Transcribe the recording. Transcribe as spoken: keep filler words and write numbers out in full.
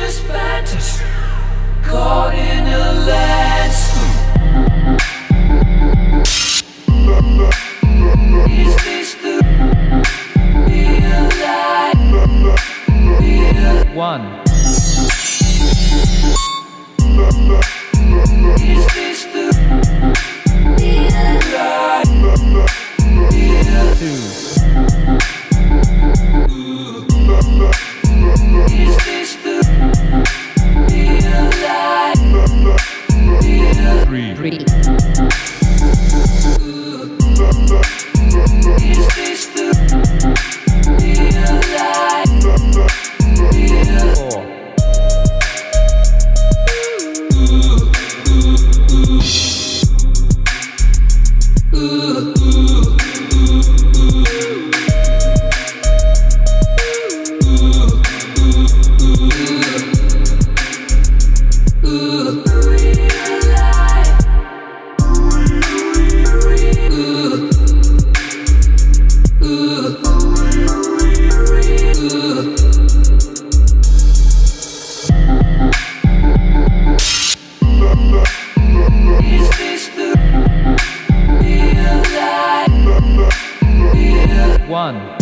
just badness, caught in a landslide. Is this the real life? Real one. Is this the real life? Two. Is this the real life? Real three. Three. Is this the real life? Real four. One.